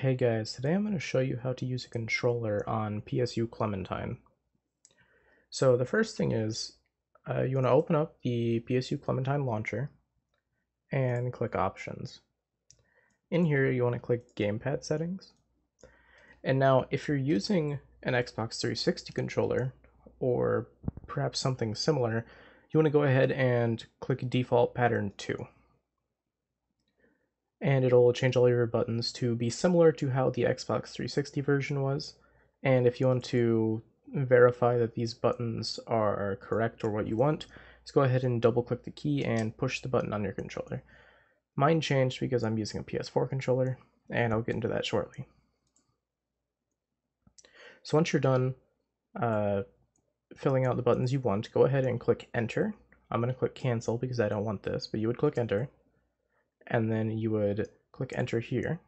Hey guys, today I'm going to show you how to use a controller on PSU Clementine. So the first thing is, you want to open up the PSU Clementine launcher and click Options. In here you want to click Gamepad Settings. And now if you're using an Xbox 360 controller or perhaps something similar, you want to go ahead and click Default Pattern 2. And it'll change all your buttons to be similar to how the Xbox 360 version was. And if you want to verify that these buttons are correct or what you want, just go ahead and double click the key and push the button on your controller. Mine changed because I'm using a PS4 controller, and I'll get into that shortly. So once you're done filling out the buttons you want, go ahead and click Enter. I'm going to click Cancel because I don't want this, but you would click Enter. And then you would click Enter here.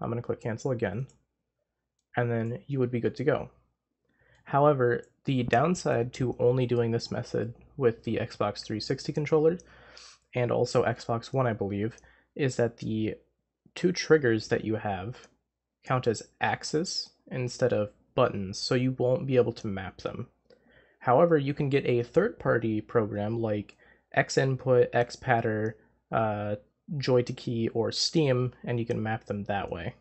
I'm going to click Cancel again, and then you would be good to go. However, the downside to only doing this method with the Xbox 360 controller, and also Xbox One I believe, is that the two triggers that you have count as axis instead of buttons, so you won't be able to map them. However, you can get a third-party program like XInput, Xpadder, Joy to Key, or Steam, and you can map them that way.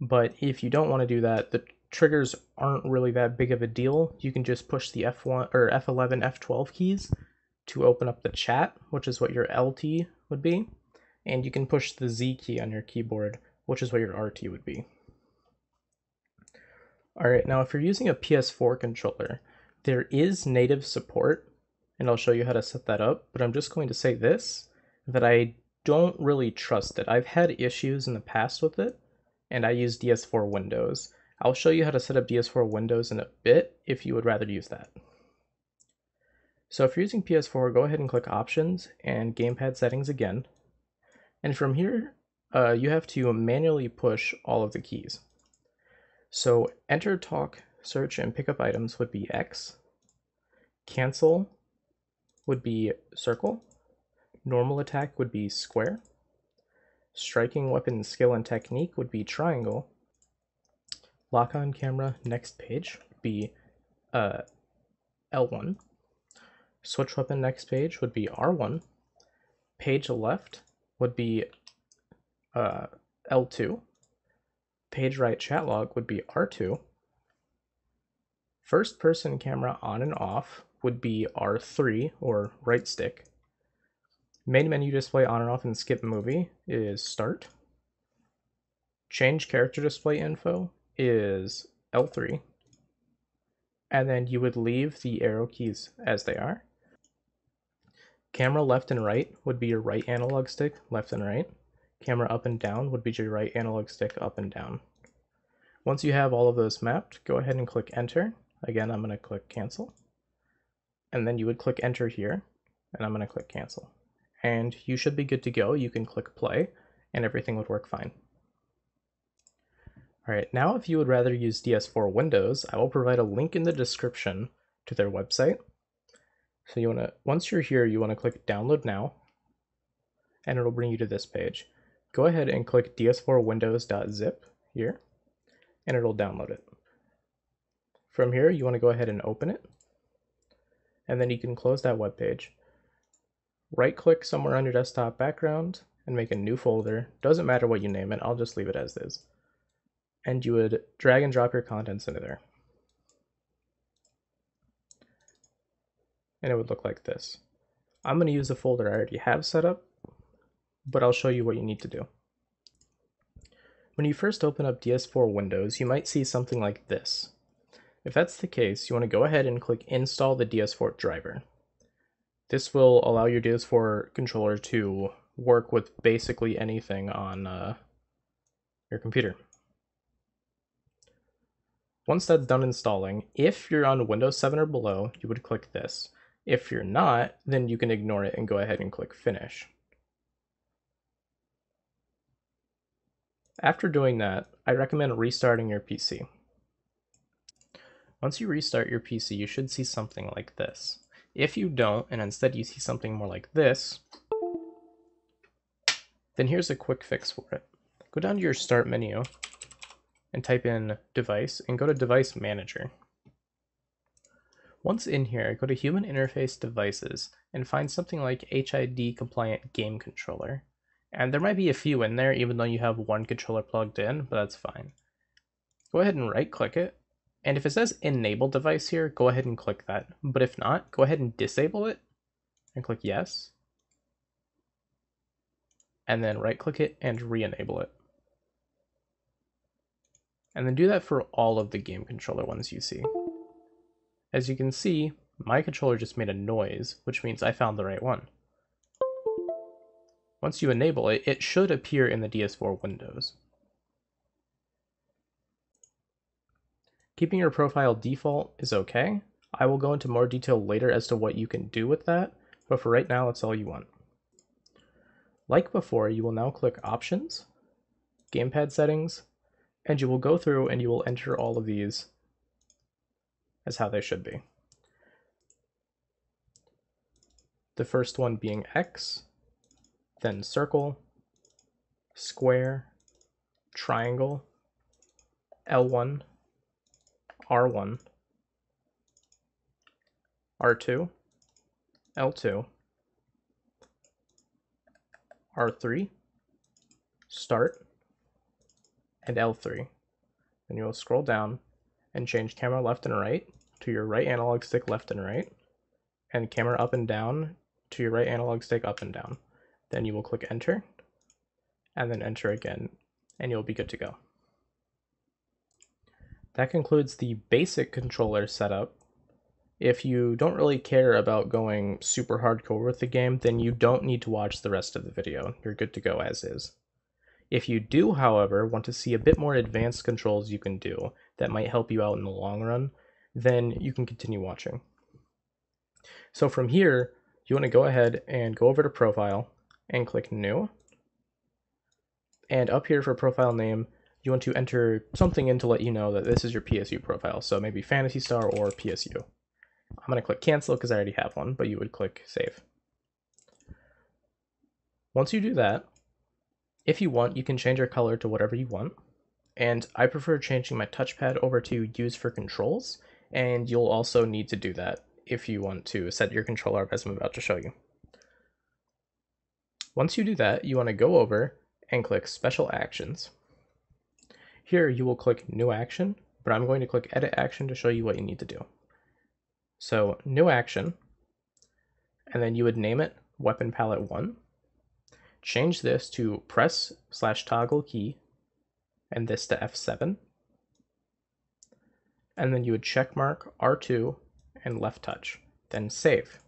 But if you don't want to do that, the triggers aren't really that big of a deal. You can just push the F1 or F11, F12 keys to open up the chat, which is what your LT would be, and you can push the Z key on your keyboard, which is what your RT would be. Alright, now if you're using a PS4 controller, there is native support, and I'll show you how to set that up, but I'm just going to say this, that I don't really trust it. I've had issues in the past with it, and I use DS4 Windows. I'll show you how to set up DS4 Windows in a bit if you would rather use that. So if you're using PS4, go ahead and click Options and Gamepad Settings again. And from here, you have to manually push all of the keys. So Enter, Talk, Search, and Pick Up Items would be X, Cancel would be circle, normal attack would be square, striking weapon skill and technique would be triangle, lock on camera next page would be L1, switch weapon next page would be R1, page left would be L2, page right chat log would be R2, first person camera on and off would be R3 or right stick. Main menu display on and off and skip movie is start. Change character display info is L3. And then you would leave the arrow keys as they are. Camera left and right would be your right analog stick, left and right. Camera up and down would be your right analog stick, up and down. Once you have all of those mapped, go ahead and click Enter. Again, I'm going to click Cancel. And then you would click Enter here, and I'm going to click Cancel. And you should be good to go. You can click Play, and everything would work fine. Alright, now if you would rather use DS4 Windows, I will provide a link in the description to their website. So you want to, once you're here, you want to click Download Now, and it'll bring you to this page. Go ahead and click ds4windows.zip here, and it'll download it. From here, you want to go ahead and open it. And then you can close that web page. Right click somewhere on your desktop background and make a new folder. Doesn't matter what you name it, I'll just leave it as is. And you would drag and drop your contents into there. And it would look like this. I'm going to use the folder I already have set up, but I'll show you what you need to do. When you first open up DS4 Windows, you might see something like this. If that's the case, you want to go ahead and click Install the DS4 driver. This will allow your DS4 controller to work with basically anything on your computer. Once that's done installing, if you're on Windows 7 or below, you would click this. If you're not, then you can ignore it and go ahead and click Finish. After doing that, I recommend restarting your PC. Once you restart your PC, you should see something like this. If you don't, and instead you see something more like this, then here's a quick fix for it. Go down to your Start menu and type in Device and go to Device Manager. Once in here, go to Human Interface Devices and find something like HID compliant game controller. And there might be a few in there even though you have one controller plugged in, but that's fine. Go ahead and right click it. And if it says Enable Device here, go ahead and click that. But if not, go ahead and disable it and click Yes. And then right click it and re-enable it. And then do that for all of the game controller ones you see. As you can see, my controller just made a noise, which means I found the right one. Once you enable it, it should appear in the DS4 Windows. Keeping your profile default is okay. I will go into more detail later as to what you can do with that, but for right now, that's all you want. Like before, you will now click Options, Gamepad Settings, and you will go through and you will enter all of these as how they should be. The first one being X, then circle, square, triangle, L1, R1, R2, L2, R3, start, and L3. Then you will scroll down and change camera left and right to your right analog stick left and right, and camera up and down to your right analog stick up and down. Then you will click enter, and then enter again, and you'll be good to go. That concludes the basic controller setup. If you don't really care about going super hardcore with the game, then you don't need to watch the rest of the video. You're good to go as is. If you do, however, want to see a bit more advanced controls you can do that might help you out in the long run, then you can continue watching. So from here, you want to go ahead and go over to Profile and click New. And up here for Profile Name, you want to enter something in to let you know that this is your PSU profile, so maybe Phantasy Star or PSU. I'm going to click cancel because I already have one, but you would click save. Once you do that, if you want, you can change your color to whatever you want, and I prefer changing my touchpad over to use for controls, and you'll also need to do that if you want to set your controller up as I'm about to show you. Once you do that, you want to go over and click Special Actions. Here you will click New Action, but I'm going to click Edit Action to show you what you need to do. So New Action, and then you would name it Weapon Palette 1. Change this to Press/Toggle Key, and this to F7. And then you would check mark R2 and left touch, then save.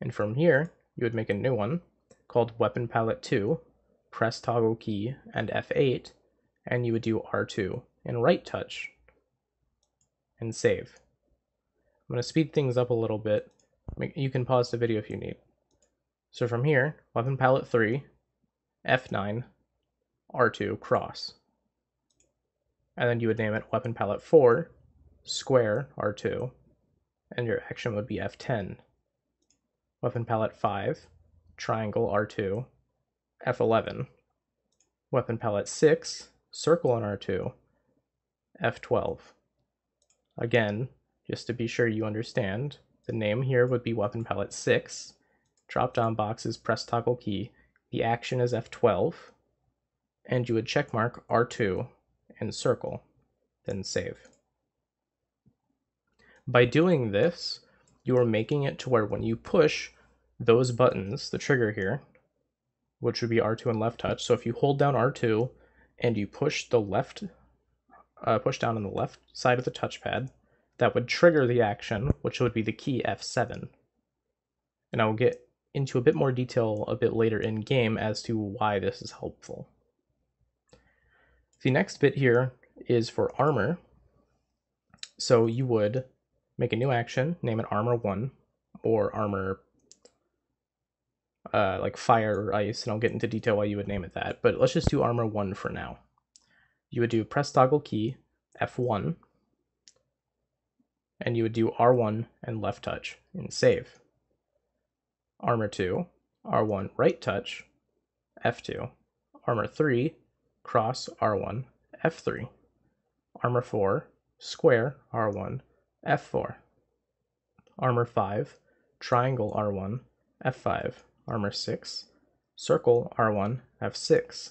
And from here, you would make a new one called Weapon Palette 2. Press/Toggle Key and F8, and you would do R2 and right touch and save. I'm going to speed things up a little bit. You can pause the video if you need. So from here, Weapon Palette 3, F9, R2, cross. And then you would name it Weapon Palette 4, square, R2, and your action would be F10. Weapon Palette 5, triangle, R2, F11, Weapon Palette 6, circle on R2, F12. Again, just to be sure you understand, the name here would be Weapon Palette 6, drop-down box is Press/Toggle Key, the action is F12, and you would check mark R2 and circle, then save. By doing this, you are making it to where when you push those buttons, the trigger here, which would be R2 and left touch. So if you hold down R2 and you push the push down on the left side of the touchpad, that would trigger the action, which would be the key F7. And I will get into a bit more detail a bit later in game as to why this is helpful. The next bit here is for armor. So you would make a new action, name it Armor 1 or Armor like fire or ice, and I'll get into detail why you would name it that, but let's just do Armor 1 for now. You would do Press/Toggle Key, F1, and you would do R1 and left touch, and save. Armor 2, R1 right touch, F2, armor 3, cross R1, F3, armor 4, square R1, F4, armor 5, triangle R1, F5, armor 6, circle R1, F6.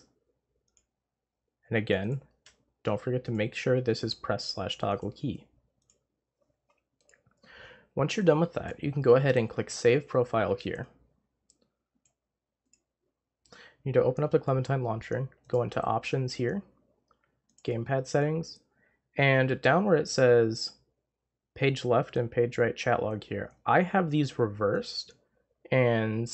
And again, don't forget to make sure this is press/toggle key. Once you're done with that, you can go ahead and click Save Profile here. You need to open up the Clementine launcher, go into Options here, Gamepad Settings, and down where it says Page Left and Page Right Chat Log here, I have these reversed, and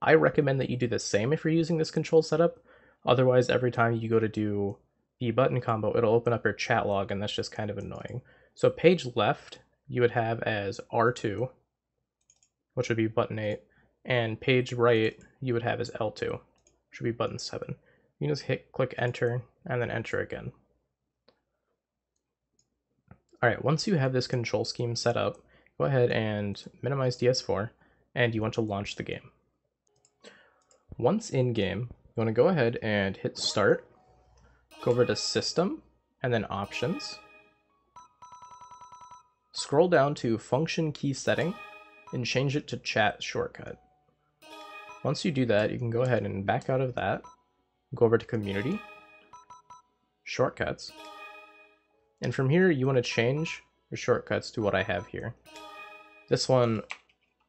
I recommend that you do the same if you're using this control setup. Otherwise, every time you go to do the button combo, it'll open up your chat log, and that's just kind of annoying. So Page Left you would have as R2, which would be button 8, and Page Right you would have as L2, which would be button 7. You can just click Enter, and then Enter again. Alright, once you have this control scheme set up, go ahead and minimize DS4, and you want to launch the game. Once in-game, you want to go ahead and hit Start, go over to System, and then Options. Scroll down to Function Key Setting and change it to Chat Shortcut. Once you do that, you can go ahead and back out of that, go over to Community, Shortcuts, and from here you want to change your shortcuts to what I have here. This one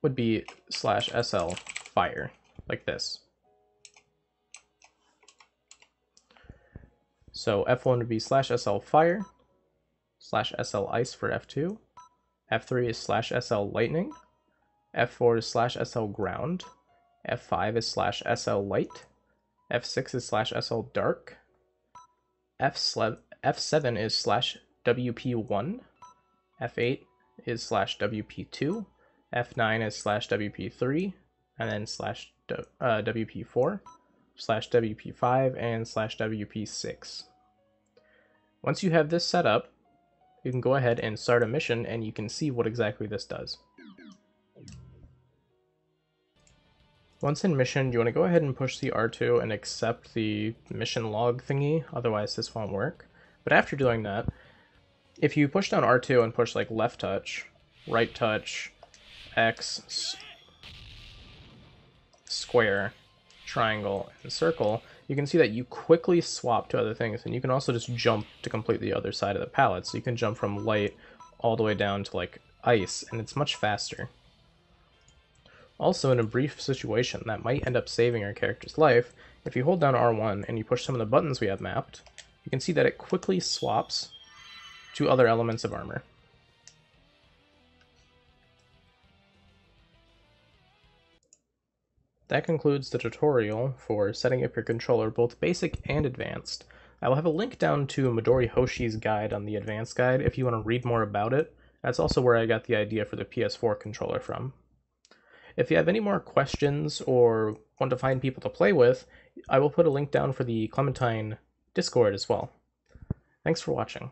would be /SL fire, like this. So F1 would be /SL fire, /SL ice for F2, F3 is /SL lightning, F4 is /SL ground, F5 is /SL light, F6 is /SL dark, F7 is /WP1, F8 is /WP2, F9 is /WP3, and then /WP4, /WP5, and /WP6. Once you have this set up, you can go ahead and start a mission, and you can see what exactly this does. Once in mission, you want to go ahead and push the R2 and accept the mission log thingy, otherwise this won't work. But after doing that, if you push down R2 and push like left touch, right touch, X, square, triangle, and circle, you can see that you quickly swap to other things, and you can also just jump to complete the other side of the palette. So you can jump from light all the way down to like ice, and it's much faster. Also, in a brief situation that might end up saving your character's life, if you hold down R1 and you push some of the buttons we have mapped, you can see that it quickly swaps to other elements of armor. That concludes the tutorial for setting up your controller, both basic and advanced. I will have a link down to Midori Hoshi's guide on the advanced guide if you want to read more about it. That's also where I got the idea for the PS4 controller from. If you have any more questions or want to find people to play with, I will put a link down for the Clementine Discord as well. Thanks for watching.